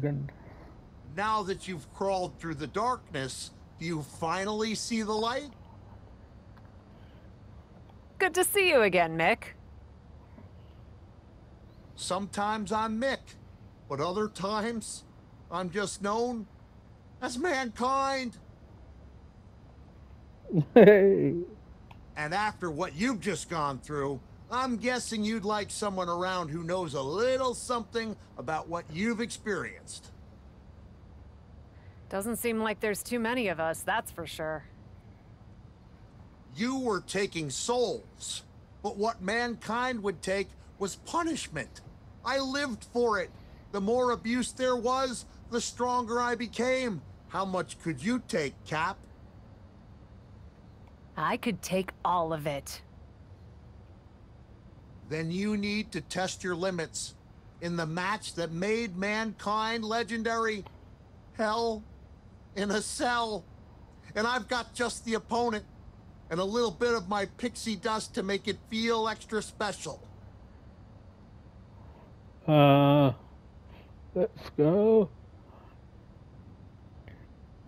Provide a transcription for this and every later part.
good. Now that you've crawled through the darkness, do you finally see the light? Good to see you again, Mick. Sometimes I'm Mick, but other times I'm just known as Mankind. Hey. And after what you've just gone through, I'm guessing you'd like someone around who knows a little something about what you've experienced. Doesn't seem like there's too many of us, that's for sure. You were taking souls, but what Mankind would take was punishment. I lived for it. The more abuse there was, the stronger I became. How much could you take, Cap? I could take all of it. Then you need to test your limits in the match that made Mankind legendary, Hell in a Cell. And I've got just the opponent and a little bit of my pixie dust to make it feel extra special. Let's go.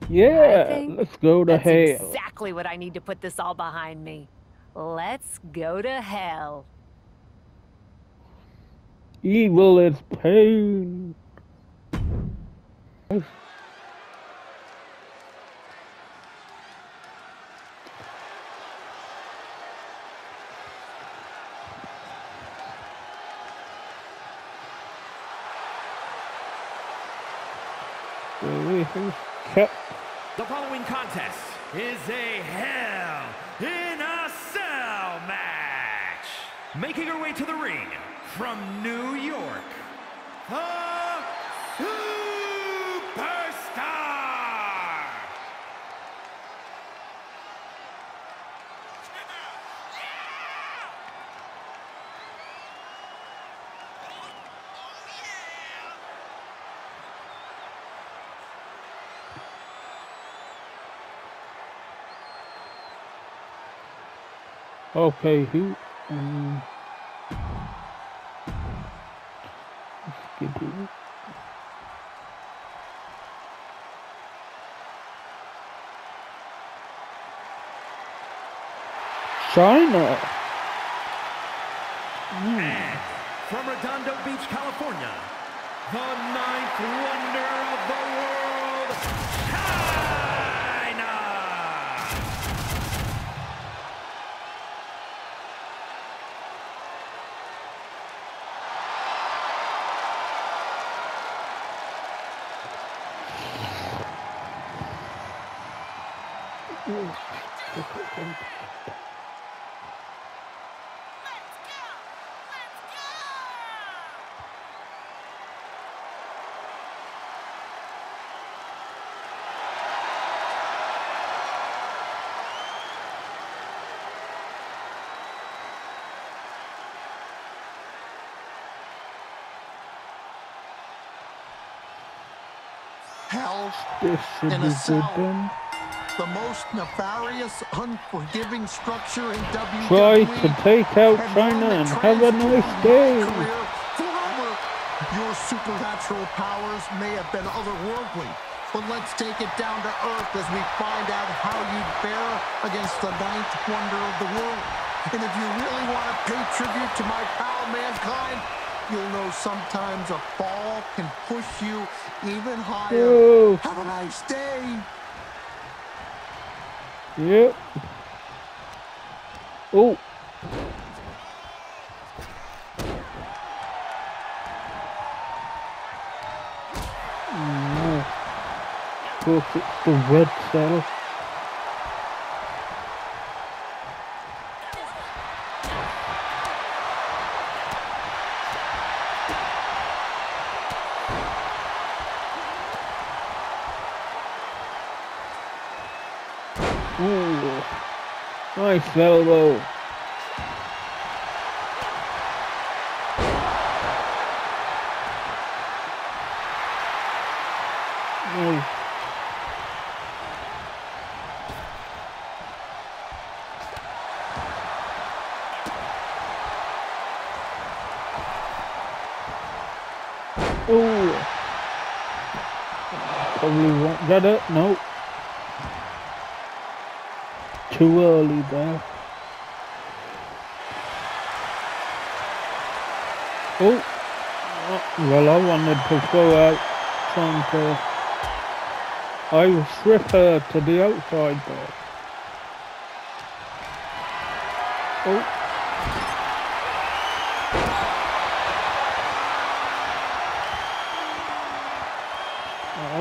Yeah, let's go to hell. That's exactly what I need to put this all behind me. Let's go to hell. Evil is pain. The following contest is a Hell in a Cell match. Making her way to the ring from New York, the Superstar! Okay, who? China. And from Redondo Beach, California, the ninth wonder of the world, China. In a cell, the most nefarious, unforgiving structure in WWE. Try to take out China and have a nice day. Your supernatural powers may have been otherworldly, but let's take it down to earth as we find out how you fare against the ninth wonder of the world. And if you really want to pay tribute to my pal Mankind, you'll know sometimes a fall can push you even higher. Yo. Have a nice day. Yep. Oh. No. Of course, it's the red saddle. Nice elbow. Nice. Oh. Probably won't get it. Nope. Too early there. Oh. Well, I wanted to throw out trying to... I will strip her to the outside there. Oh.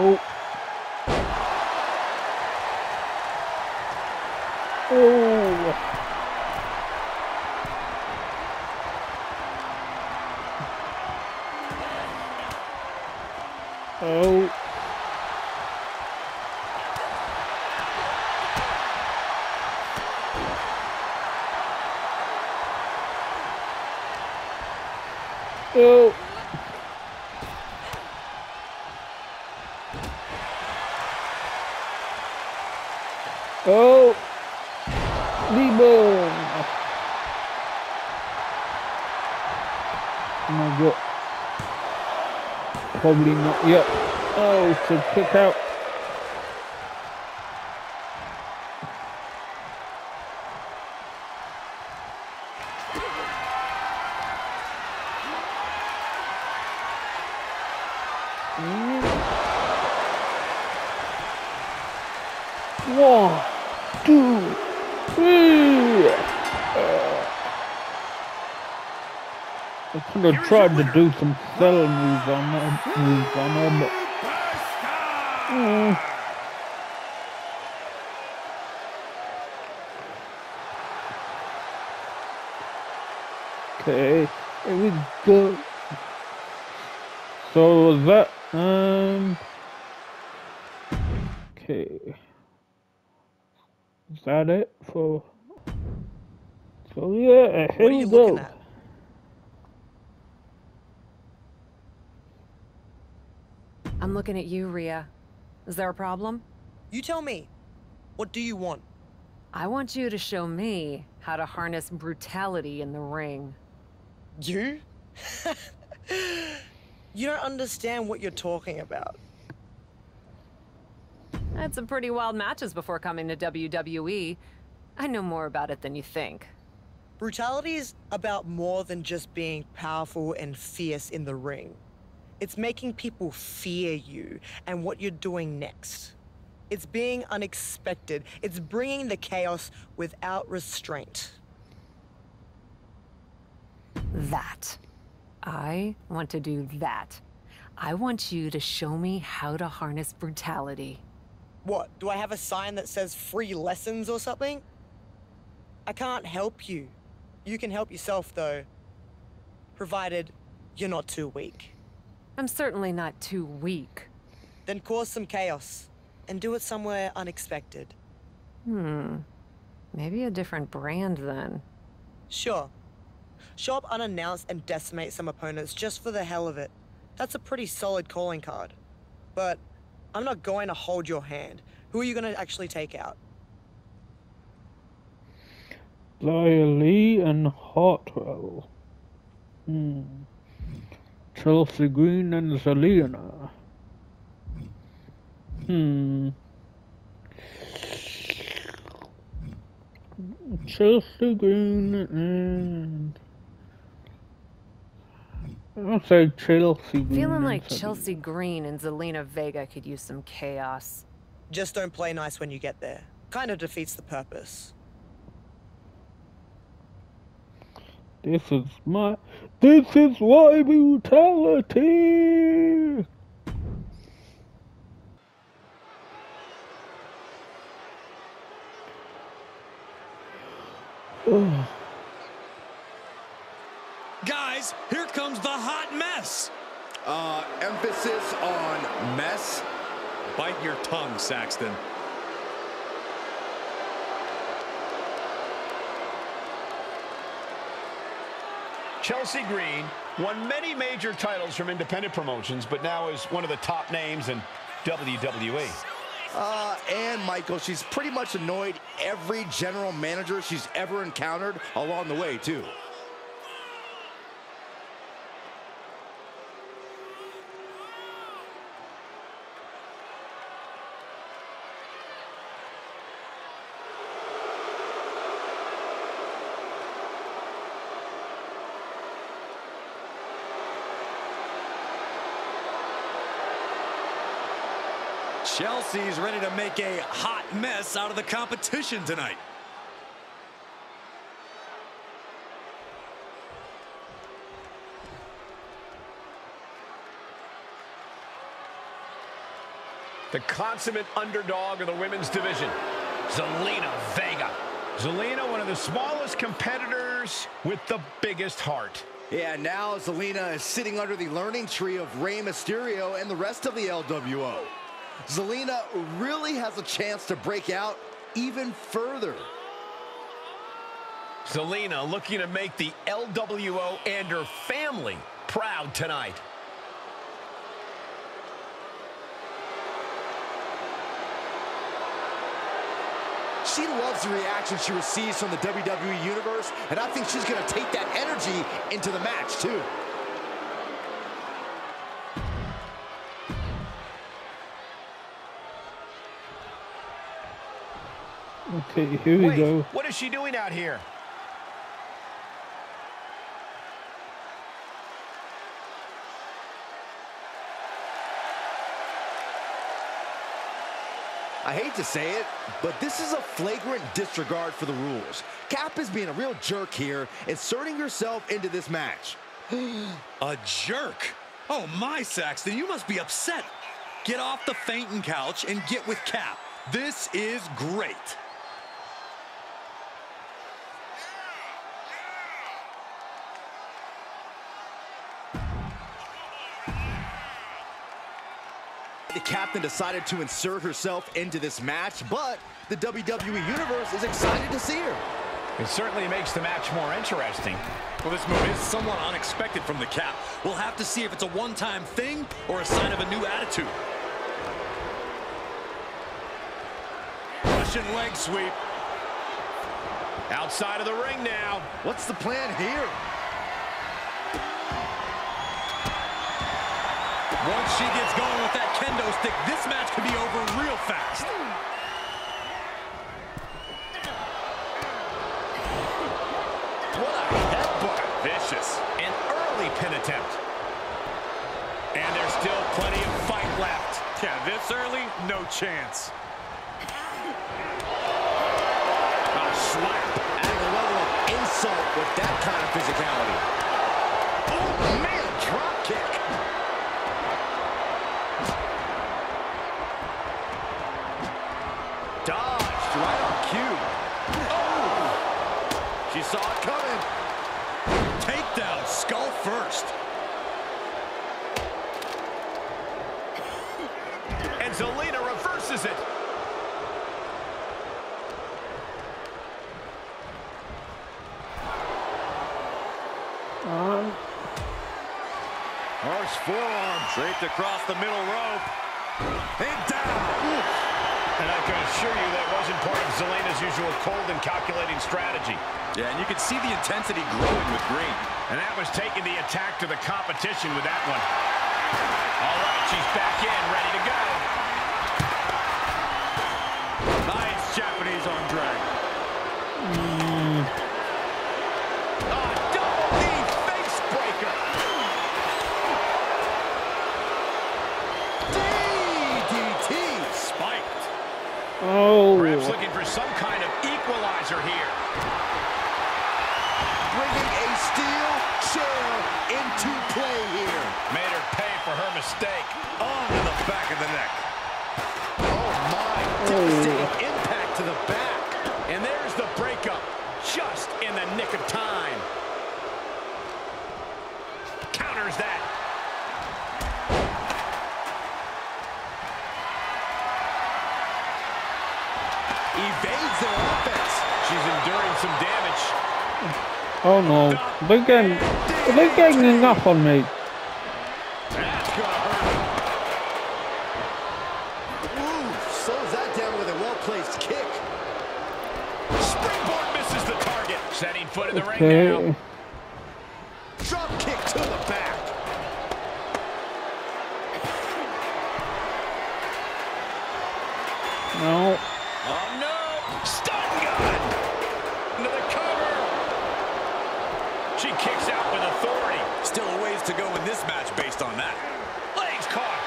Oh. Oh. Boom. Oh my God. Probably not yet. Oh, it's a kick out. I tried to do some cell moves on her, but... Okay, here we go. So that, okay. Is that it for... So yeah, here we go. I'm looking at you, Rhea. Is there a problem? You tell me. What do you want? I want you to show me how to harness brutality in the ring. You? You don't understand what you're talking about. I had some pretty wild matches before coming to WWE. I know more about it than you think. Brutality is about more than just being powerful and fierce in the ring. It's making people fear you and what you're doing next. It's being unexpected. It's bringing the chaos without restraint. That. I want to do that. I want you to show me how to harness brutality. What? Do I have a sign that says free lessons or something? I can't help you. You can help yourself, though, provided you're not too weak. I'm certainly not too weak. Then cause some chaos, and do it somewhere unexpected. Maybe a different brand then. Sure. Show up unannounced and decimate some opponents just for the hell of it. That's a pretty solid calling card. But I'm not going to hold your hand. Who are you going to actually take out? Lee and Hartwell. Chelsea Green and Zelina. Chelsea Green and... I'll say Chelsea Green. Feeling like Chelsea Green and Zelina Vega could use some chaos. Just don't play nice when you get there. Kind of defeats the purpose. This is why brutality! Ugh. Guys, here comes the hot mess! Emphasis on mess. Bite your tongue, Saxton. Chelsea Green won many major titles from independent promotions, but now is one of the top names in WWE. And Michael, she's pretty much annoyed every general manager she's ever encountered along the way, too. Chelsea's ready to make a hot mess out of the competition tonight. The consummate underdog of the women's division, Zelina Vega. Zelina, one of the smallest competitors with the biggest heart. Yeah, now Zelina is sitting under the learning tree of Rey Mysterio and the rest of the LWO. Zelina really has a chance to break out even further. Zelina looking to make the LWO and her family proud tonight. She loves the reaction she receives from the WWE Universe, and I think she's going to take that energy into the match, too. Okay, here we go. What is she doing out here? I hate to say it, but this is a flagrant disregard for the rules. Cap is being a real jerk here, inserting herself into this match. A jerk? Oh my, Saxton, you must be upset. Get off the fainting couch and get with Cap. This is great. The captain decided to insert herself into this match, but the WWE Universe is excited to see her. It certainly makes the match more interesting. Well, this move is somewhat unexpected from the Cap. We'll have to see if it's a one-time thing or a sign of a new attitude. Russian leg sweep. Outside of the ring now. What's the plan here? Once she gets going with that kendo stick, this match could be over real fast. What a headbutt. Vicious. An early pin attempt. And there's still plenty of fight left. Yeah, this early, no chance. A slap. Adding a level of insult with that kind of physicality. Oh, man, drop kick. Dodged right on cue. Oh! She saw it coming. Takedown, skull first. And Zelina reverses it. Harsh forearm. Draped across the middle rope. And down. Ooh. And I can assure you that wasn't part of Zelina's usual cold and calculating strategy. Yeah, and you could see the intensity growing with Green. And that was taking the attack to the competition with that one. All right, she's back in, ready to go. Nice Japanese arm drag. Oh, double knee face breaker. DDT spike. Oh. Perhaps looking for some kind of equalizer here. Bringing a steel chair into play here. Made her pay for her mistake. On to the back of the neck. Oh, my. Devastating impact to the back. And there's the breakup. Just in the nick of time. Counters that. Evades their offense. She's enduring some damage. Oh no. They're getting enough on me. That's gonna hurt. Ooh, slows that down with a well-placed kick. Springboard misses the target. Setting foot in the ring now. Drop kick to the back. No. Oh no! Stun gun! Into the cover! She kicks out with authority. Still a ways to go in this match based on that. Legs caught.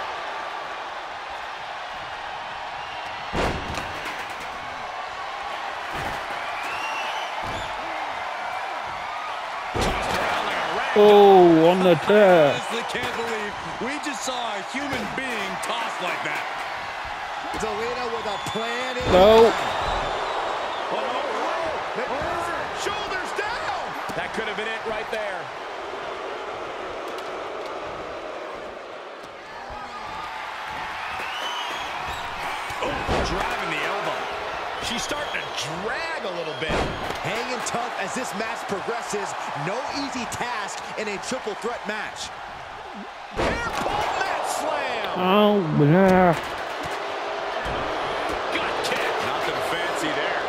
Oh, on the tap. I can't believe we just saw a human being tossed like that. Zelina with a plan. No. Shoulders down. That could have been it right there. Oh, driving the elbow. She's starting to drag a little bit. Hanging tough as this match progresses. No easy task in a triple threat match. Air pull that slam. Oh, yeah. Gut kick. Nothing fancy there.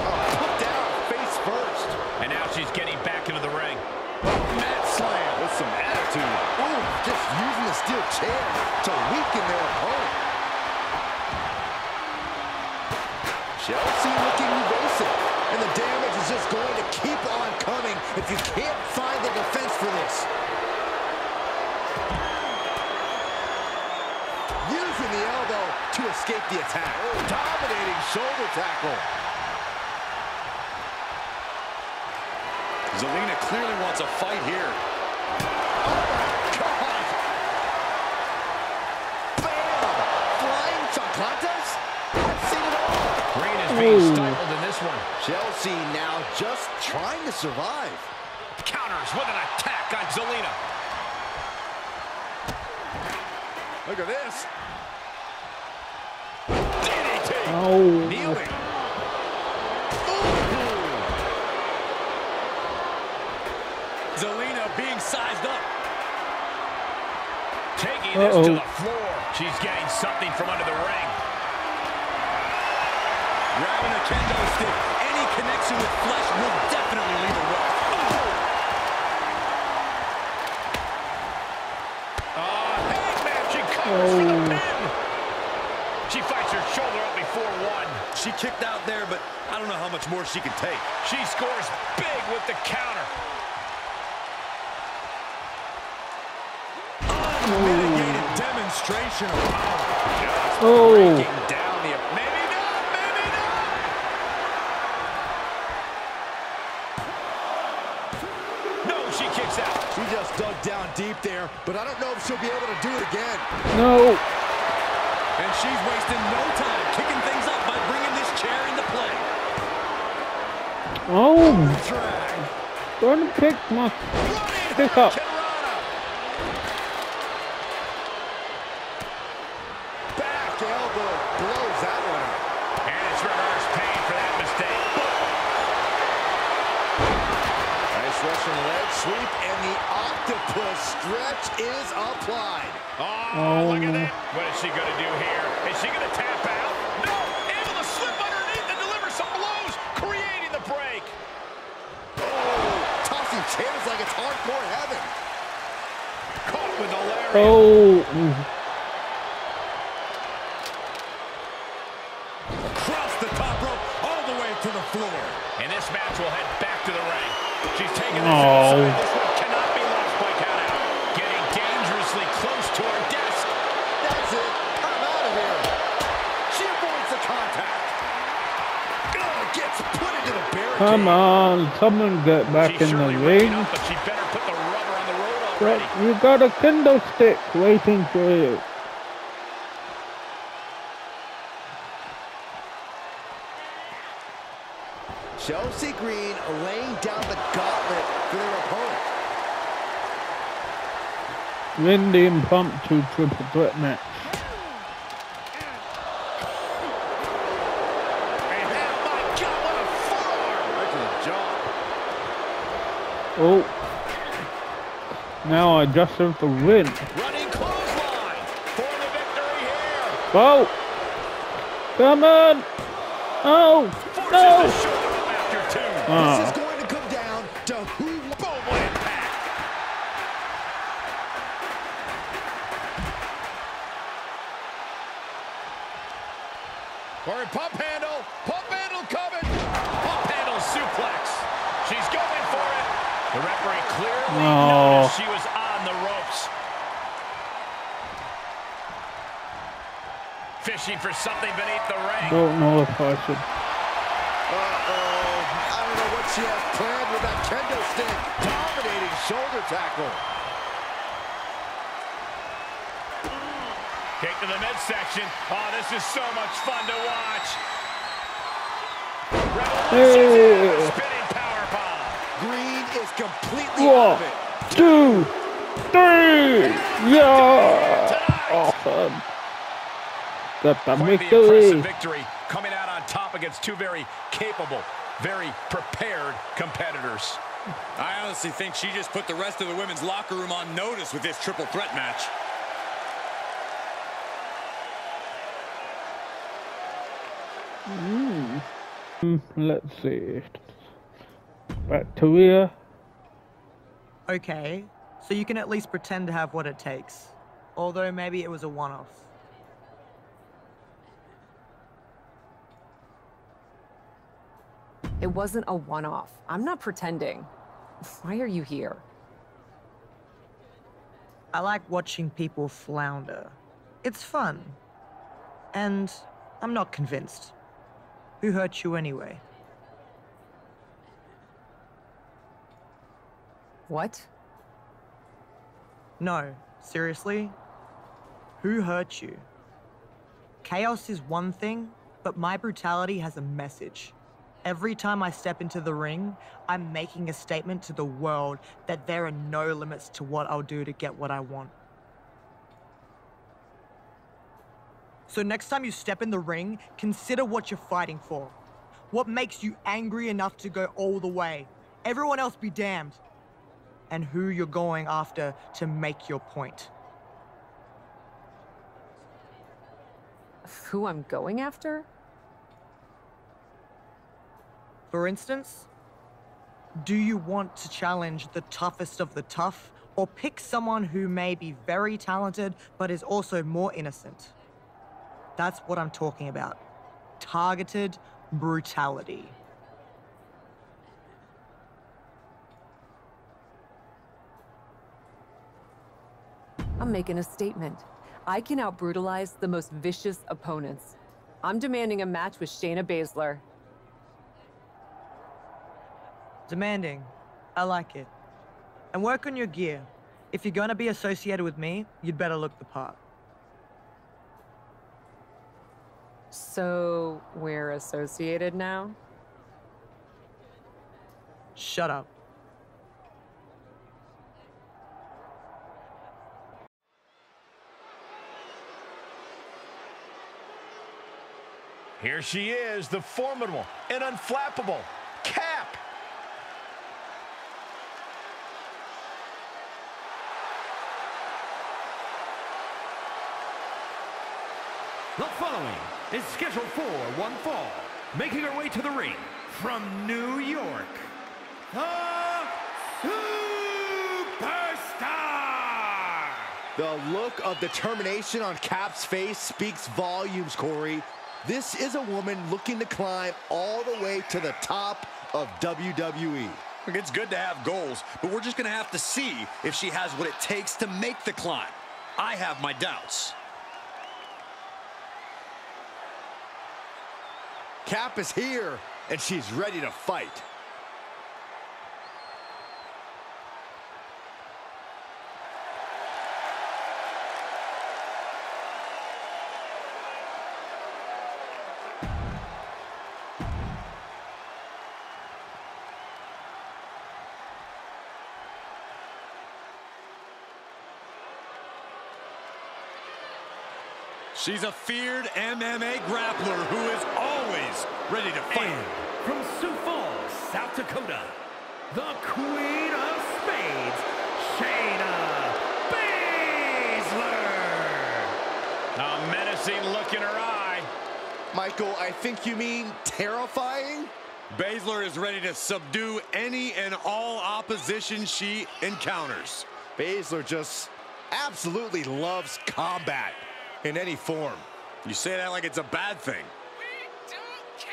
Oh, put down face first. And now she's getting back into the ring. That slam with some attitude. Ooh, just using the steel chair to weaken their opponent. Chelsea looking evasive, and the damage is just going to keep on coming if you can't find the defense for this. Using the elbow to escape the attack. Oh, dominating shoulder tackle. Zelina clearly wants a fight here. Oh, God. Bam! Flying chocolates? Being stifled in this one. Chelsea now just trying to survive. Counters with an attack on Zelina. Look at this. DDT. Oh. Kneeling. Ooh. Zelina being sized up. Taking this to the floor. She's getting something from under the ring. Grabbing a kendo stick, any connection with flesh will definitely leave a mark. Oh, hangman, she covers for the pin. She fights her shoulder up before one. She kicked out there, but I don't know how much more she can take. She scores big with the counter. Unmitigated demonstration of power. Just breaking down the opponent. She just dug down deep there, but I don't know if she'll be able to do it again. No. And she's wasting no time kicking things up by bringing this chair into play. Oh. Going to pick my pick up. Back elbow blows that one up. And it's reverse pain for that mistake. Nice Russian leg sweep. The octopus stretch is applied. Oh, look at that. What is she going to do here? Is she going to tap out? No, able to slip underneath and deliver some blows, creating the break. Oh, tossing chairs like it's hardcore heaven. Caught with the lariat. Cross the top rope all the way to the floor. And this match will head back to the ring. She's taking this. Come on, someone get back in the ring. But you got a kendo stick waiting for you. Chelsea Green laying down the gauntlet for their opponent. Windy impromptu triple threat match. Oh, now I just have to win. Running clothesline for the victory here. Oh, come on. Oh, no. This is going to come down to who will win back. All right, pump handle coming. Pump handle suplex. She's going for it. The referee clearly noticed she was on the ropes. Fishing for something beneath the ring. Don't know if I should. I don't know what she has planned with that kendo stick. Dominating shoulder tackle. Kick to the midsection. Oh, this is so much fun to watch. Spinning power bomb. Green is completely out of it. 1, 2, 3. Yeah. Awesome. Quite the impressive victory, coming out on top against two very capable, very prepared competitors. I honestly think she just put the rest of the women's locker room on notice with this triple threat match. Let's see. Back to Rhea. Okay, so you can at least pretend to have what it takes. Although maybe it was a one-off. It wasn't a one-off. I'm not pretending. Why are you here? I like watching people flounder. It's fun. And I'm not convinced. Who hurt you anyway? What? No, seriously? Who hurt you? Chaos is one thing, but my brutality has a message. Every time I step into the ring, I'm making a statement to the world that there are no limits to what I'll do to get what I want. So next time you step in the ring, consider what you're fighting for. What makes you angry enough to go all the way? Everyone else be damned. And who you're going after to make your point. Who I'm going after? For instance, do you want to challenge the toughest of the tough, or pick someone who may be very talented but is also more innocent? That's what I'm talking about. Targeted brutality. I'm making a statement. I can outbrutalize the most vicious opponents. I'm demanding a match with Shayna Baszler. Demanding. I like it. And work on your gear. If you're gonna be associated with me, you'd better look the part. So, we're associated now? Shut up. Here she is, the formidable and unflappable Cap. The following is scheduled for one fall, making her way to the ring from New York, the Superstar! The look of determination on Cap's face speaks volumes, Corey. This is a woman looking to climb all the way to the top of WWE. Look, it's good to have goals, but we're just gonna have to see if she has what it takes to make the climb. I have my doubts. Cap is here, and she's ready to fight. She's a feared MMA grappler who is always ready to fight. And from Sioux Falls, South Dakota, the Queen of Spades, Shayna Baszler. A menacing look in her eye. Michael, I think you mean terrifying? Baszler is ready to subdue any and all opposition she encounters. Baszler just absolutely loves combat. In any form. You say that like it's a bad thing. We don't care.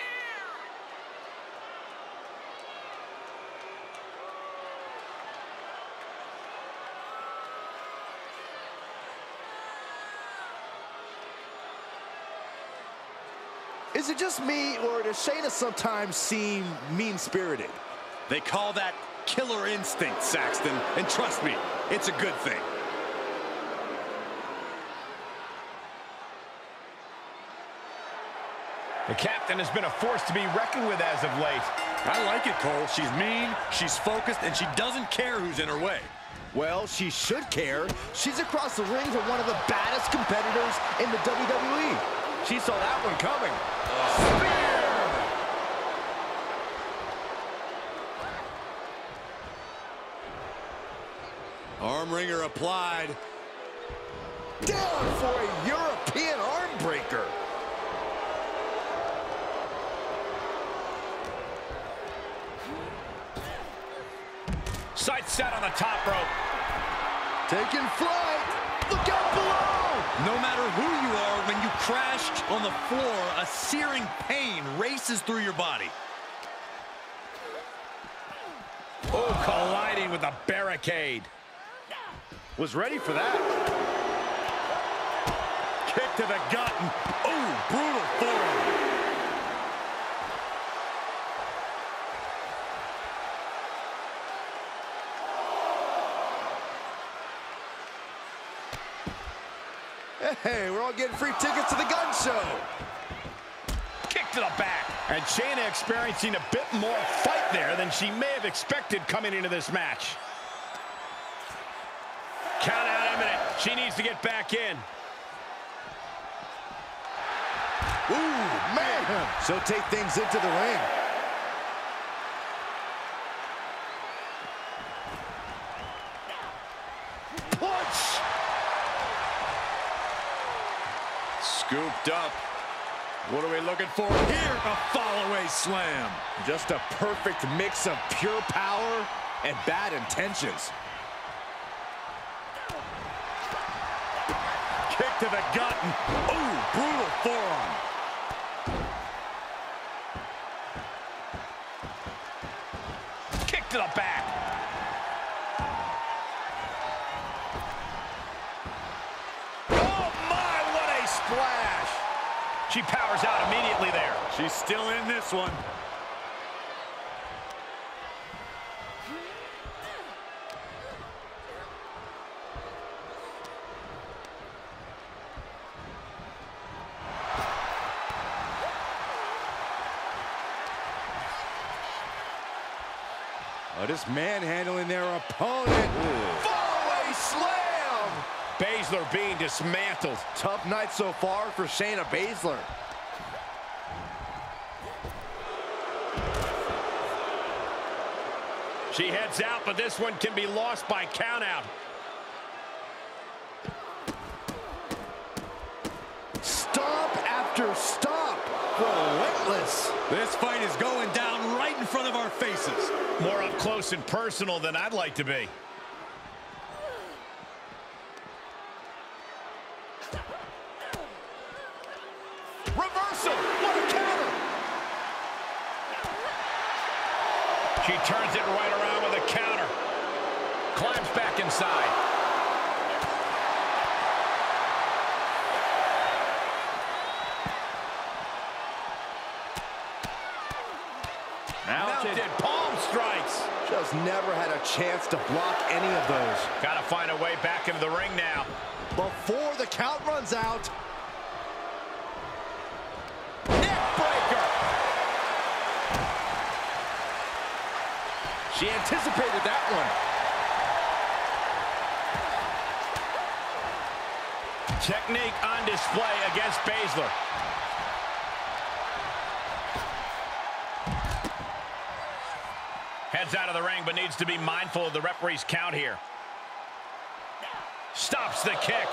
Is it just me, or does Shayna sometimes seem mean-spirited? They call that killer instinct, Saxton, and trust me, it's a good thing. The captain has been a force to be reckoned with as of late. I like it, Cole. She's mean, she's focused, and she doesn't care who's in her way. Well, she should care. She's across the ring from one of the baddest competitors in the WWE. She saw that one coming. Spear! Arm wringer applied. Down for a European arm breaker. Side set on the top rope. Taking flight. Look out below. No matter who you are, when you crashed on the floor, a searing pain races through your body. Oh, colliding with a barricade. Was ready for that. Kick to the gut. Oh, brutal forward. Hey, we're all getting free tickets to the gun show. Kick to the back. And Shayna experiencing a bit more fight there than she may have expected coming into this match. Count out imminent. She needs to get back in. Ooh, man. She'll take things into the ring. Scooped up. What are we looking for here? A follow-away slam. Just a perfect mix of pure power and bad intentions. Kick to the gut. Ooh, brutal forearm. Kick to the back. She powers out immediately there. She's still in this one. Oh, just manhandling their opponent. Follow-away slam! Baszler being dismantled. Tough night so far for Shayna Baszler. She heads out, but this one can be lost by countout. Stomp after stomp. Relentless. This fight is going down right in front of our faces. More up close and personal than I'd like to be. She turns it right around with a counter. Climbs back inside. Mounted palm strikes. Just never had a chance to block any of those. Gotta find a way back into the ring now. Before the count runs out. She anticipated that one. Technique on display against Baszler. Heads out of the ring, but needs to be mindful of the referee's count here. Stops the kick.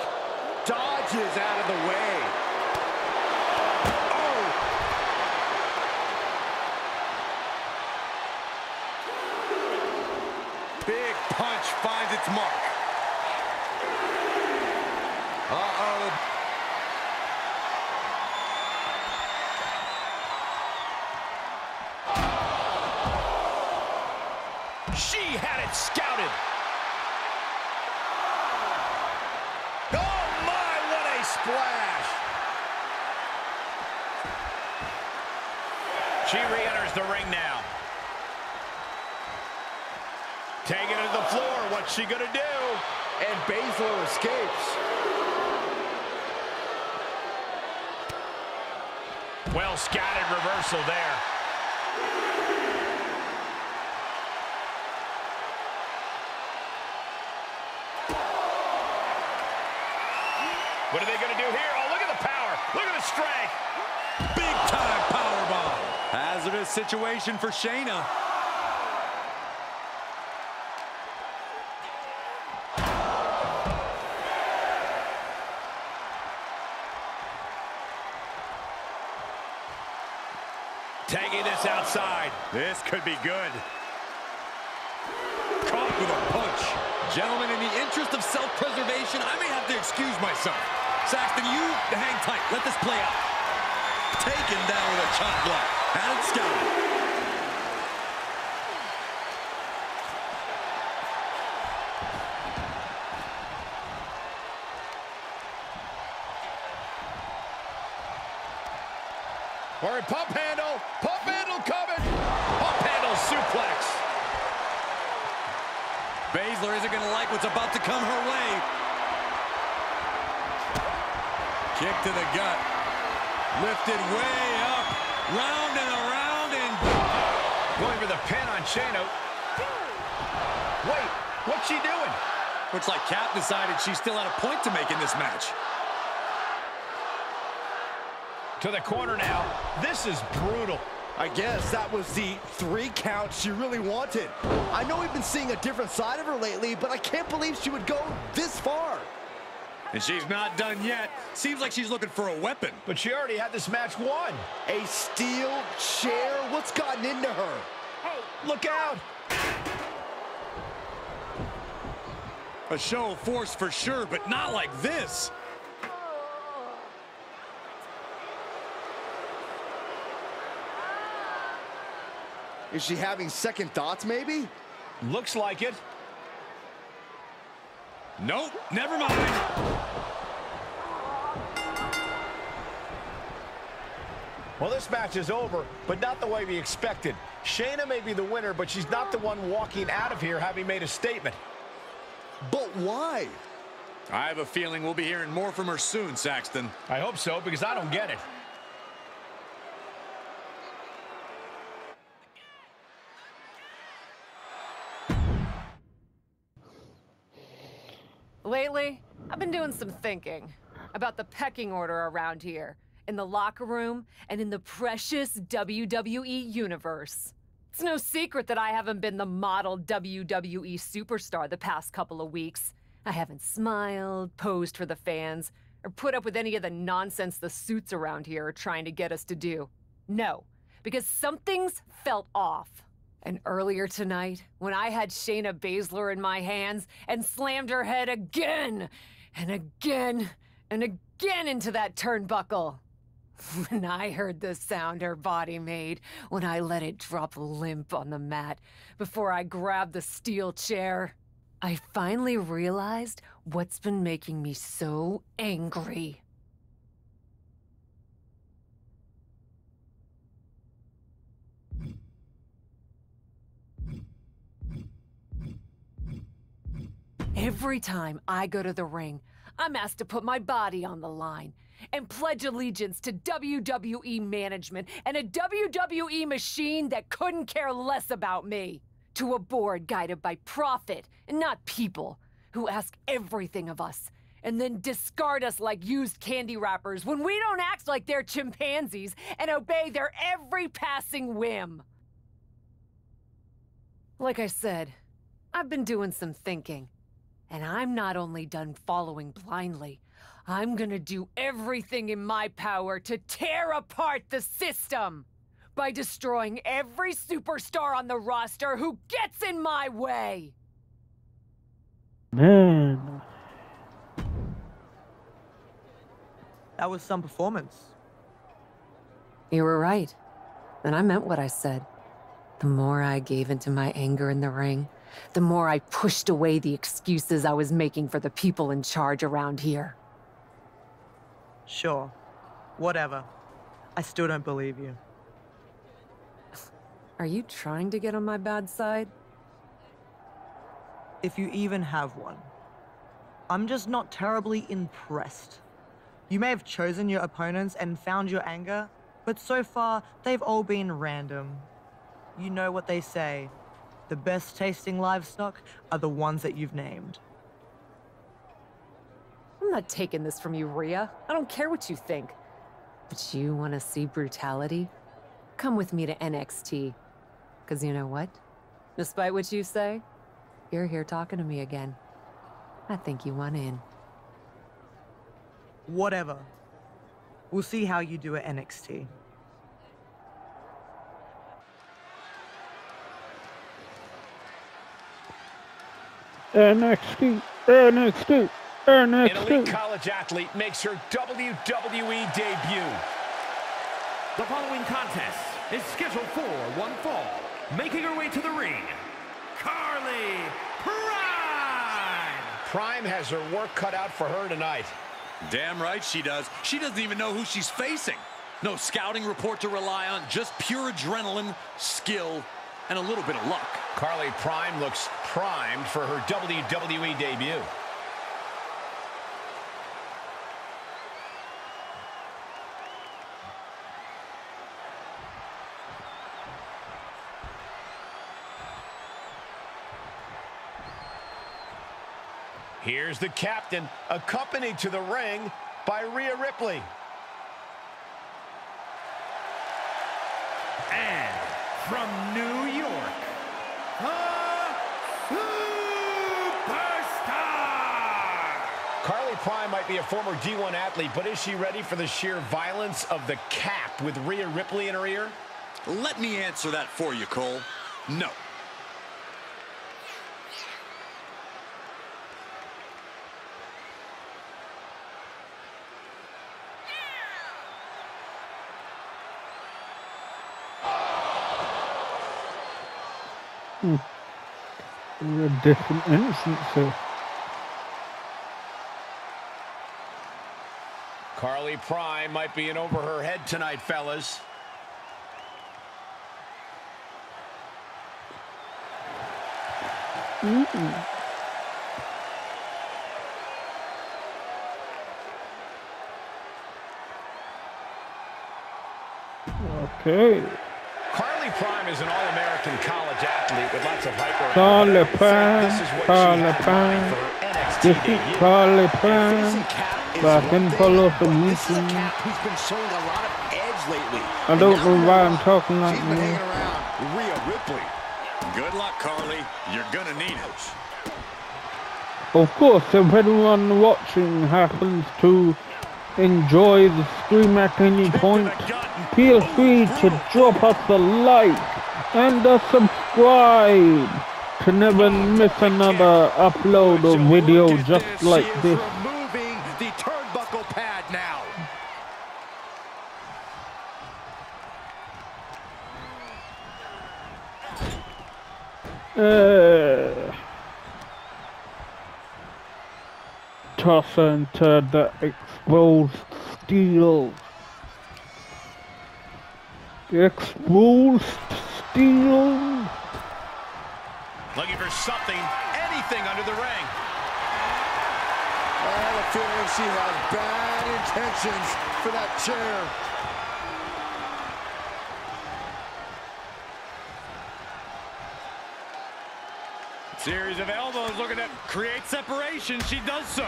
Dodges out of the way. Big punch finds its mark. Uh-oh. She had it scouted. Oh, my, what a splash. She re-enters the ring now. What's she gonna do? And Baszler escapes. Well scattered reversal there. What are they gonna do here? Oh, look at the power. Look at the strength. Big time powerbomb. Hazardous situation for Shayna. Taking this outside. This could be good. Caught with a punch. Gentlemen, in the interest of self-preservation, I may have to excuse myself. Saxton, you hang tight. Let this play out. Taken down with a chop block. Had it scouted. All right, pump handle. Pump handle coming. Pump handle suplex. Baszler isn't going to like what's about to come her way. Kick to the gut. Lifted way up. Round and around and going for the pin on Shayna. Wait, what's she doing? Looks like Cap decided she still had a point to make in this match. To the corner now. This is brutal. I guess that was the 3 count she really wanted. I know we've been seeing a different side of her lately, but I can't believe she would go this far. And she's not done yet. Seems like she's looking for a weapon. But she already had this match won. A steel chair? What's gotten into her? Hey, look out. A show of force for sure, but not like this. Is she having second thoughts, maybe? Looks like it. Nope, never mind. Well, this match is over, but not the way we expected. Shayna may be the winner, but she's not the one walking out of here having made a statement. But why? I have a feeling we'll be hearing more from her soon, Saxton. I hope so, because I don't get it. Lately, I've been doing some thinking about the pecking order around here, in the locker room, and in the precious WWE universe. It's no secret that I haven't been the model WWE superstar the past couple of weeks. I haven't smiled, posed for the fans, or put up with any of the nonsense the suits around here are trying to get us to do. No, because something's felt off. And earlier tonight, when I had Shayna Baszler in my hands and slammed her head again and again and again into that turnbuckle. When I heard the sound her body made, when I let it drop limp on the mat before I grabbed the steel chair, I finally realized what's been making me so angry. Every time I go to the ring, I'm asked to put my body on the line and pledge allegiance to WWE management and a WWE machine that couldn't care less about me, to a board guided by profit and not people, who ask everything of us and then discard us like used candy wrappers when we don't act like they're chimpanzees and obey their every passing whim. Like I said, I've been doing some thinking. And I'm not only done following blindly, I'm gonna do everything in my power to tear apart the system by destroying every superstar on the roster who gets in my way. Man. That was some performance. You were right. And I meant what I said. The more I gave into my anger in the ring, the more I pushed away the excuses I was making for the people in charge around here. Sure. Whatever. I still don't believe you. Are you trying to get on my bad side? if you even have one. I'm just not terribly impressed. You may have chosen your opponents and found your anger, but so far, they've all been random. You know what they say, the best tasting livestock are the ones that you've named. I'm not taking this from you, Rhea. I don't care what you think. But you want to see brutality? Come with me to NXT. Because you know what? Despite what you say, you're here talking to me again. I think you want in. Whatever. We'll see how you do at NXT. NXT. An elite college athlete makes her WWE debut. The following contest is scheduled for one fall. Making her way to the ring, Carly Prime! Prime has her work cut out for her tonight. Damn right she does. She doesn't even know who she's facing. No scouting report to rely on, just pure adrenaline, skill, and a little bit of luck. Carly Prime looks primed for her WWE debut. Here's the captain, accompanied to the ring by Rhea Ripley. And from New York, the Superstar! Carly Prime might be a former D1 athlete, but is she ready for the sheer violence of the cap with Rhea Ripley in her ear? Let me answer that for you, Cole. No. We're a different instance, so. Carly Prime might be in over her head tonight, fellas. Okay. Carly Prime is an All-American college athlete with lots of hyper. Carly Prime, back in follow for me. Who's been showing a lot of edge lately. I don't know why I'm talking like this. Rhea Ripley. Good luck, Carly. You're gonna need it. Of course, if everyone watching happens to enjoy the stream at any point, feel free to drop us a like and a subscribe to never miss another upload or video just like this. Removing the turnbuckle pad now. Toss into the exposed steel. Exposed steel. Looking for something, anything under the ring. I have a feeling she has bad intentions for that chair. Series of elbows looking to create separation. She does so.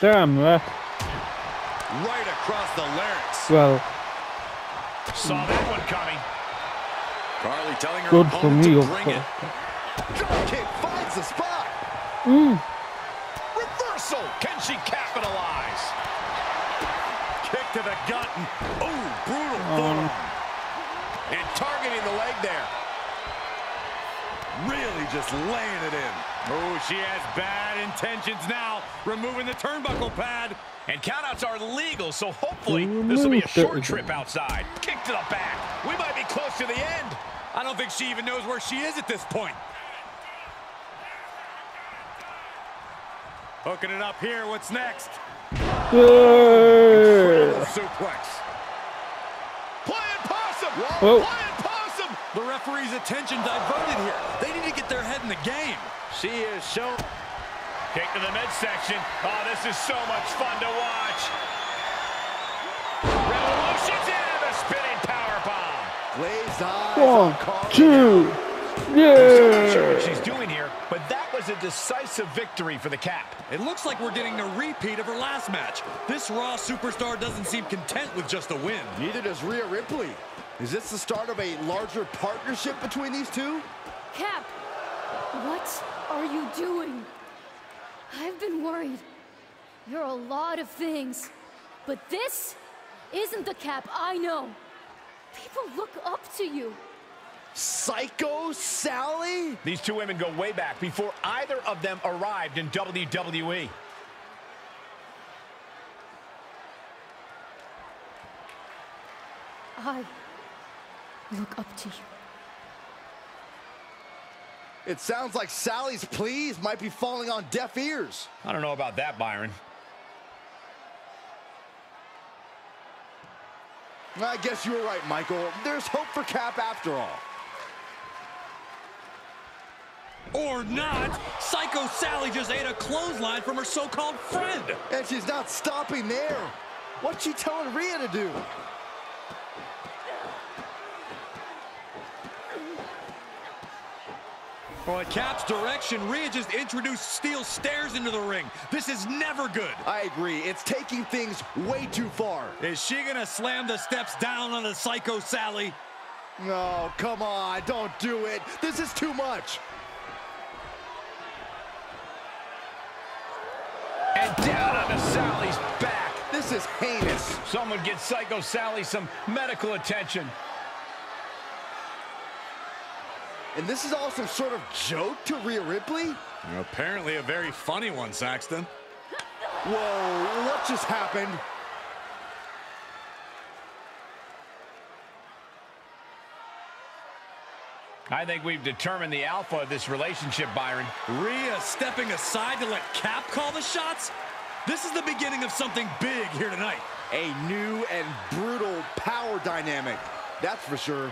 Damn, right across the larynx. Well, saw that one coming. Carly telling her opponent to bring it. Drop kick finds the spot. Reversal. Can she capitalize? Kick to the gut. Oh, brutal thumb. And targeting the leg there. Really just laying it in. Oh, she has bad intentions now. Removing the turnbuckle pad. And countouts are legal, so hopefully this will be a short trip outside. Kick to the back. We might be close to the end. I don't think she even knows where she is at this point. Hooking it up here. What's next? Suplex. Playing possum. Whoa. Playing possum. The referee's attention diverted here. They need to get their head in the game. She is so... Kick to the midsection. Oh, this is so much fun to watch. Revolution's in a spinning powerbomb. Glazed eyes. 1, 2. Yeah. I'm not sure what she's doing here, but that was a decisive victory for the Cap. It looks like we're getting a repeat of her last match. This Raw superstar doesn't seem content with just a win. Neither does Rhea Ripley. Is this the start of a larger partnership between these two? Cap, what are you doing? I've been worried. You're a lot of things, but this isn't the Cap I know. People look up to you. Psycho Sally? These two women go way back before either of them arrived in WWE. I look up to you. It sounds like Sally's pleas might be falling on deaf ears. I don't know about that, Byron. I guess you were right, Michael. There's hope for Cap after all. Or not. Psycho Sally just ate a clothesline from her so-called friend. And she's not stopping there. What's she telling Rhea to do? Well, at Cap's direction, Rhea just introduced steel stairs into the ring. This is never good. I agree. It's taking things way too far. Is she going to slam the steps down on a Psycho Sally? No, come on. Don't do it. This is too much. And down on the Sally's back. This is heinous. Someone get Psycho Sally some medical attention. And this is all some sort of joke to Rhea Ripley? Apparently a very funny one, Saxton. Whoa, what just happened? I think we've determined the alpha of this relationship, Byron. Rhea stepping aside to let Cap call the shots? This is the beginning of something big here tonight. A new and brutal power dynamic, that's for sure.